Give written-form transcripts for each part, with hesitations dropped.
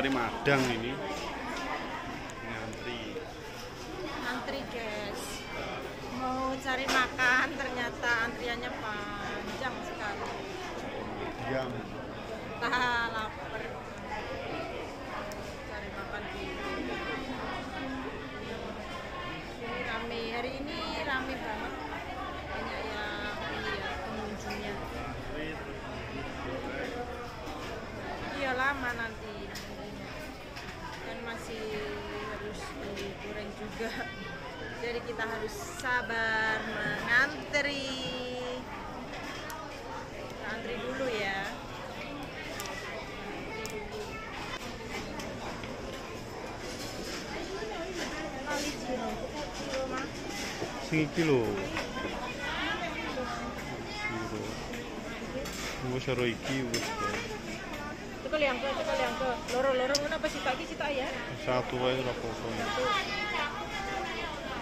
kari madang ini. Ngantri guys. Mau cari makan ternyata antriannya panjang sekali. Diam. Tahan lapar. Cari makan dulu. Rame hari ini rame banget. Banyak yang pengunjungnya. Iya lama nanti. Dan masih harus digoreng juga. Jadi kita harus sabar mengantri. Kita antri dulu ya. Sing iki lho. Wis karo iki wis. Tekel yang ke. Loro-loro ngono apa sik iki sik ya? Satu wae ora apa-apa.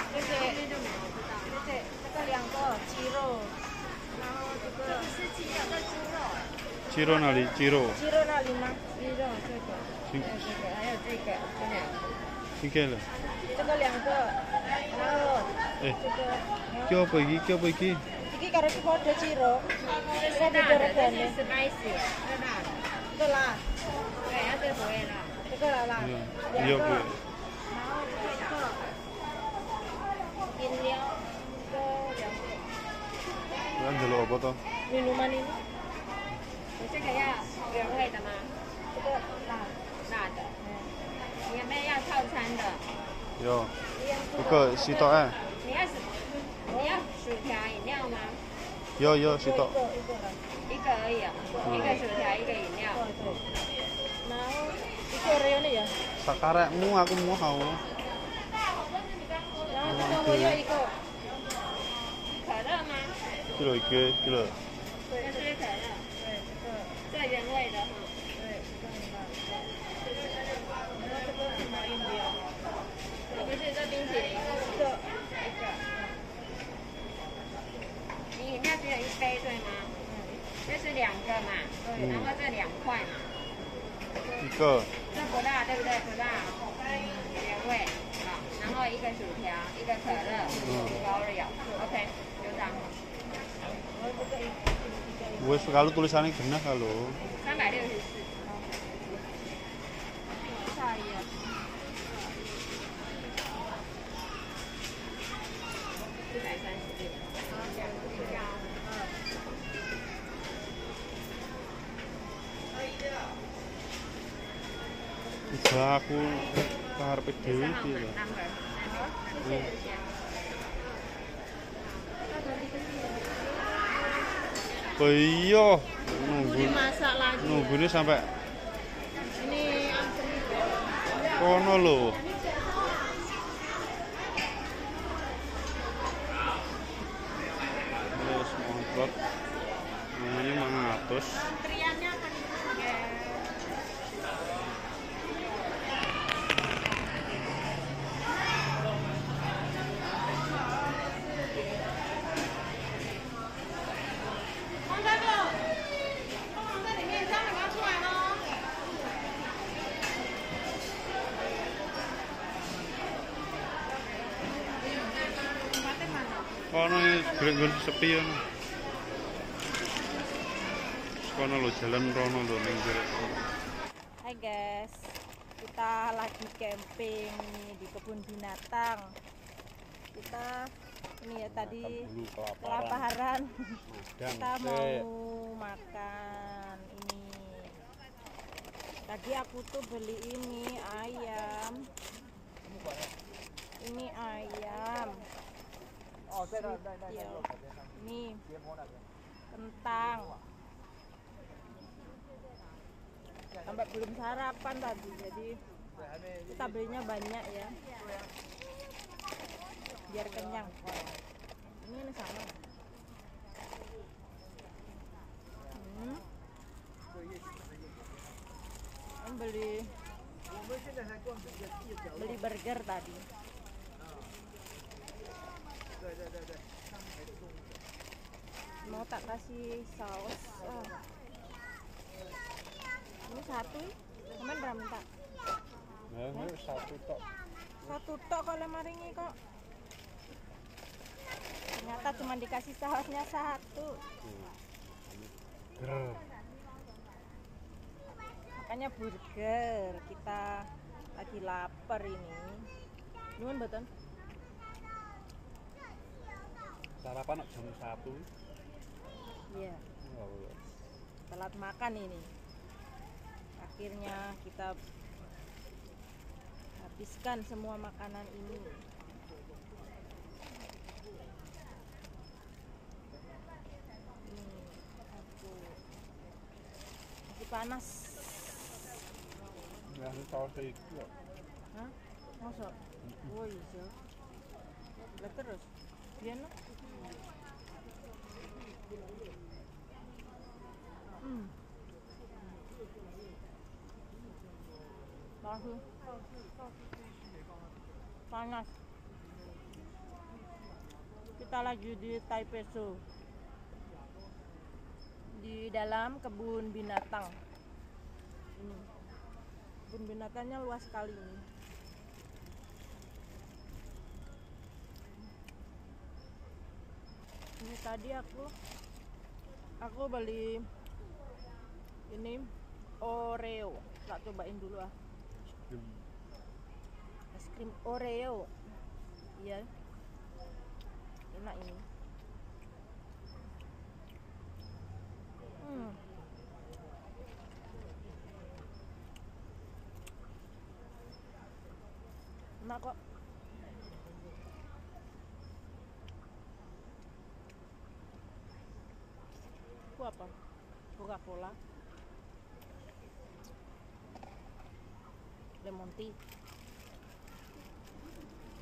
Tekel yang ke, ciro. Ciro nali, ciro. Ciro nali mah. Ciro ceko. Sing ayo ceko. Singkel. Tekel yang ke. Iki apa iki? Iki apa iki? Iki karo podo ciro. Saya digorengane. Nice. Enak. Betul lah. Kayak ada boleh lah. Betul lah. Iya, Bu. India ke yang dulu apa toh? Minuman ini. Itu kayak yang lain sama. Betul lah. Nah, ada. Ini memang yang tahu canda. Yo. 一个西多哎。 你要薯条饮料吗？ 有西多。 一个而已啊， 一个薯条一个饮料。 然后一个人而已啊。 사카레木啊，木好。 然后这个我要一个可乐吗？ 一个。 这是可乐。 对，这原味的。 这是两个嘛，然后这两块嘛，一个这不大对不对不大，两位，然后一个薯条一个可乐，一个Oreo，OK，就这样。我tulisannya benar kalau 364。 aku karepe dhewe iki lho. Oh iya, nunggu sampai ini antri kono lho. Wes montot. Ini 500. Antriannya kan Gereng-gereng sepi ya. Kono lo jalan rono lo ning gereng. Hai guys, kita lagi camping di kebun binatang. Kita ini ya tadi kelaparan. Kita mau makan ini. Tadi aku tuh beli ini ayam. Ini ayam. Ini kentang. Sampai belum sarapan tadi, jadi kita belinya banyak ya, biar kenyang. Ini sama. Beli burger tadi. Mau tak kasih saus. Ini satu, teman berapa minta? Nah, ini satu tok. Satu tok kalau maringi kok. Ternyata cuma dikasih sausnya satu. Burger. Makanya burger. Kita lagi lapar ini. Nuwun mboten? Sarapan jam 1. Iya. Oh. Telat makan ini. Akhirnya kita habiskan semua makanan ini. Masih panas. Ya, sausnya itu. Hah? Masak? Oh iya. Lah terus? Iya no? Masih panas. Kita lagi di Taipei Zoo, di dalam kebun binatang. Ini kebun binatangnya luas sekali ini. Ini tadi aku beli ini Oreo. Nggak cobain dulu ah. Es krim Oreo, iya, enak ini. Enak kok. Itu apa? Coca-Cola. Lemon tea.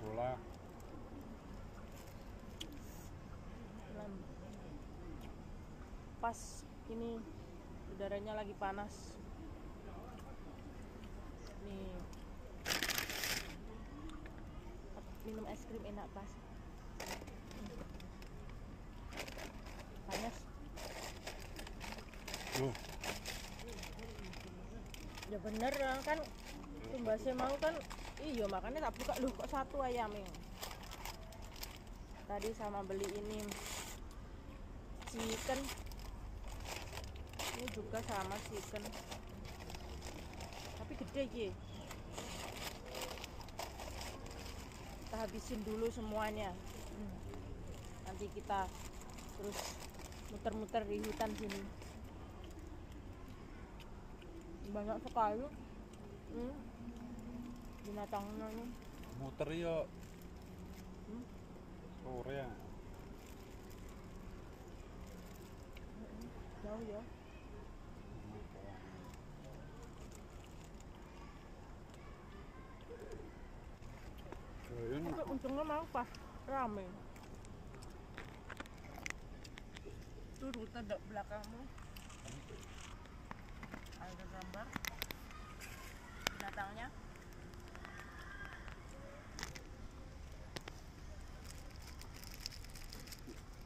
Bola. Pas ini udaranya lagi panas. Nih. Minum es krim enak pas. Panas. Ya bener kan. Mbak saya mau kan, iya makanya tak buka loh kok satu ayam ini. Tadi sama beli ini chicken, ini juga sama chicken, tapi gede ya. Kita habisin dulu semuanya, nanti kita terus muter-muter di hutan sini. Banyak sekali. Binatangnya ini muter ya sore ya jauh ya. Tapi untungnya malah pas rame itu rute belakangmu ada gambar binatangnya.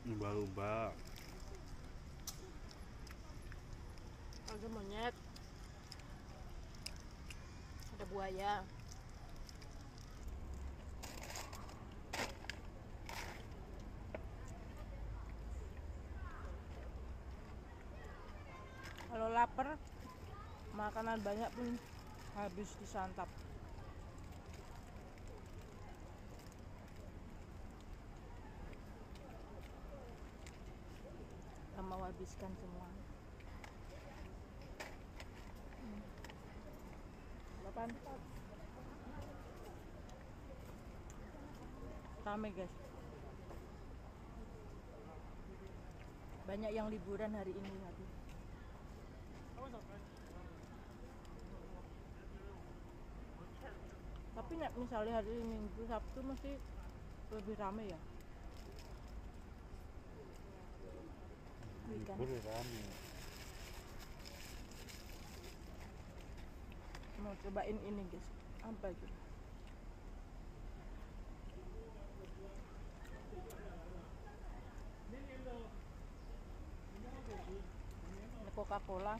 Lumba-lumba, ada monyet, ada buaya. Kalau lapar, makanan banyak pun habis disantap. Mau habiskan semua. Lapan. Rame guys. Banyak yang liburan hari ini tadi. Tapi misalnya hari Minggu Sabtu mesti lebih rame ya. Mau cobain ini guys, apa itu? Ini Coca-Cola.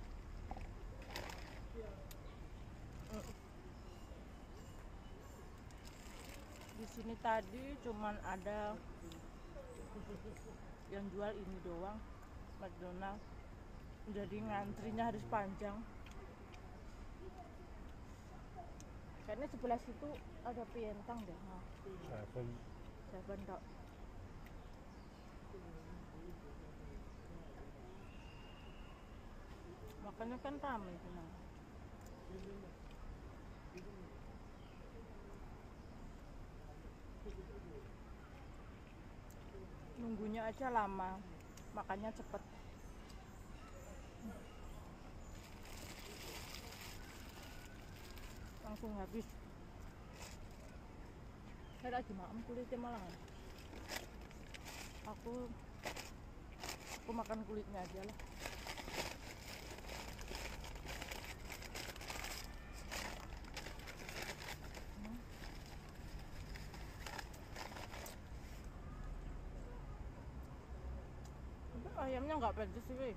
sini tadi cuman ada yang jual ini doang, McDonald's. Jadi ngantrinya harus panjang. Karena sebelah situ ada pientang deh. Seven dok. Makanya kan ramai kan. Nunggunya aja lama, makanya cepet. Langsung habis. Saya lagi makan kulitnya malah. Aku makan kulitnya aja lah. Ayamnya nggak pedes sih, weh.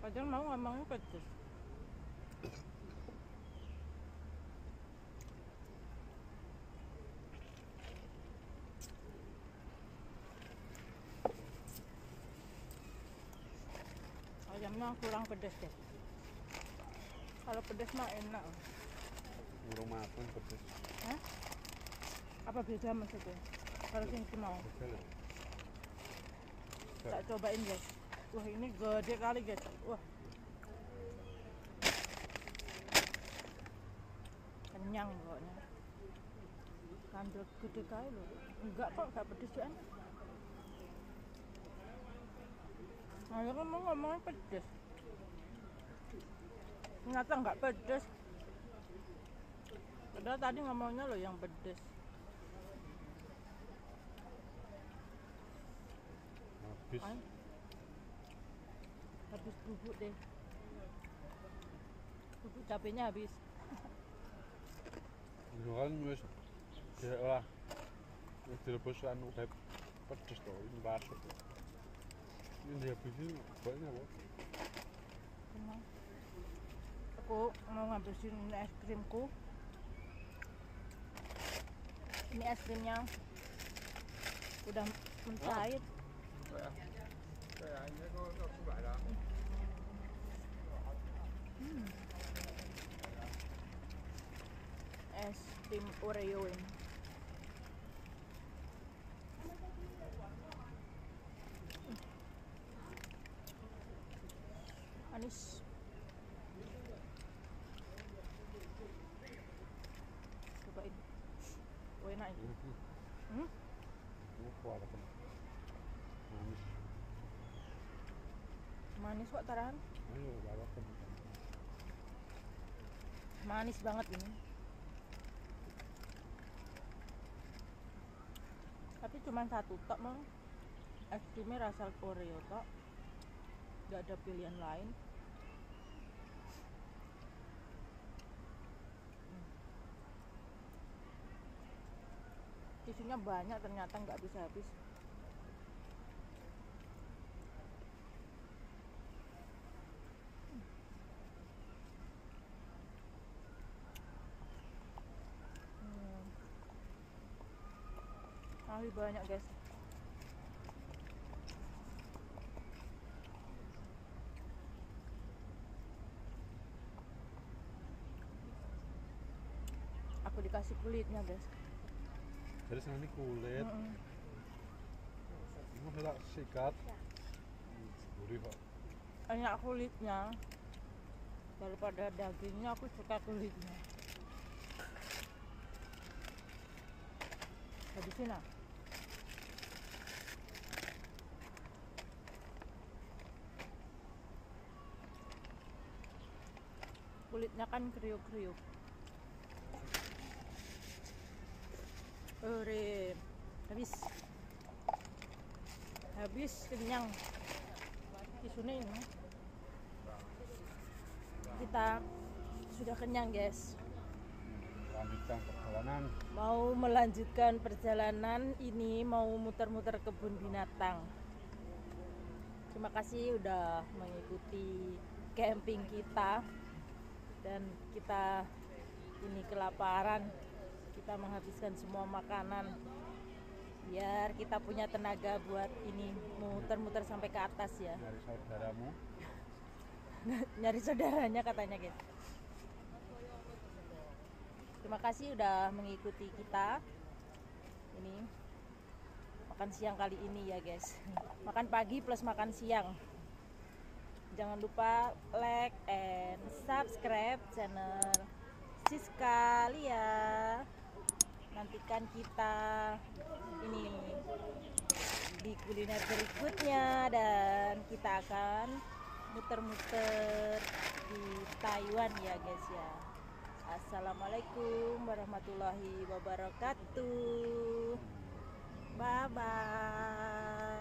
Padahal mau ngomongnya pedes. Ayamnya kurang pedes deh. Kalau pedes mah enak. Rumah aku pedes. Hah? Apa beda maksudnya? Kalau sini mau. Tak cobain guys. Wah ini gede kali guys. Wah kenyang pokoknya. Kandel gede kali loh. Enggak kok, enggak pedes kan? Saya ngomong-ngomongnya pedes. Ternyata enggak pedes. Padahal tadi ngomongnya loh yang pedes. Habis bubuk deh. Bubuk cabenya habis. Itu kan wis diolah. Wis direbus anu pedes to, ini masuk. Ini dia bikin banyak kok. Aku mau ngabisin es krimku. Ini es krimnya udah mencair. Es krim Oreo ini. Manis. Cobain. Oh, enak ini. Hmm? Manis kok tarahan? Manis banget ini. Tapi cuma satu tok mang. Es krimnya rasa Oreo tok. Gak ada pilihan lain. Tisunya banyak ternyata nggak bisa habis. Lebih banyak guys. Aku dikasih kulitnya guys. Terus nanti kulit. Ini tidak sikat. Gurih pak. Enak kulitnya. Daripada dagingnya aku suka kulitnya. Habisin lah. Kulitnya kan kriuk-kriuk. Ore, habis kenyang. Tisunya ini. Kita sudah kenyang, guys. Lanjutkan perjalanan. Mau melanjutkan perjalanan ini, mau muter-muter kebun binatang. Terima kasih udah mengikuti camping kita. Dan kita ini kelaparan, kita menghabiskan semua makanan biar kita punya tenaga buat ini muter-muter sampai ke atas ya. Nyari saudaramu. Nyari saudaranya katanya guys. Terima kasih udah mengikuti kita. Ini makan siang kali ini ya guys. Makan pagi plus makan siang. Jangan lupa like and subscribe channel Siska Lia. Nantikan kita ini di kuliner berikutnya dan kita akan muter-muter di Taiwan ya guys ya. Assalamualaikum warahmatullahi wabarakatuh. Bye bye.